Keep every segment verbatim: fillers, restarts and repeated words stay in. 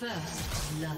First love.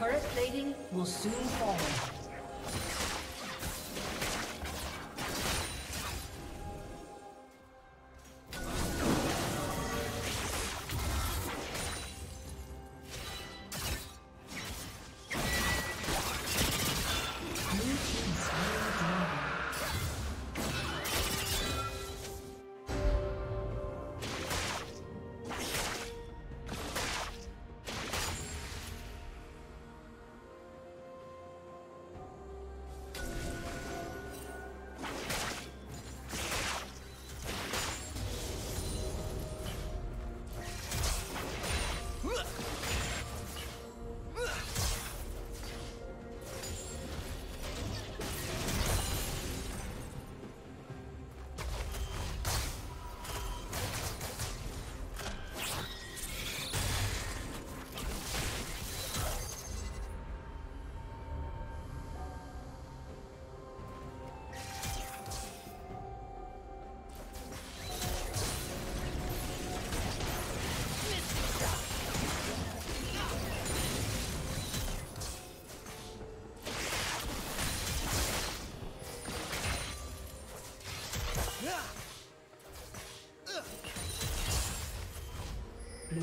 Turret plating will soon fall.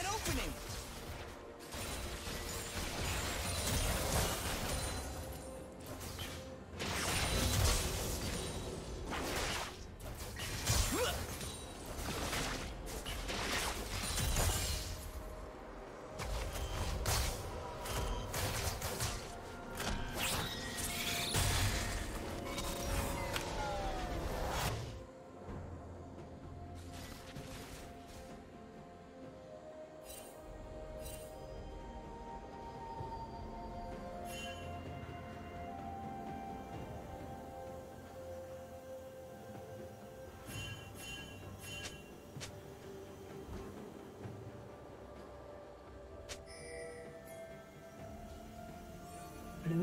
An opening. Blue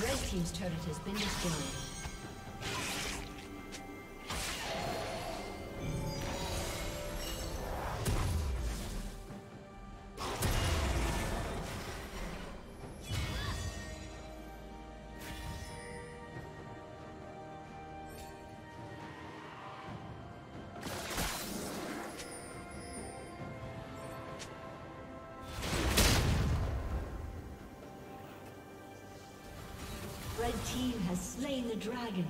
Red team's turret has been destroyed. Red team has slain the dragon.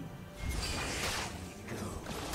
Blood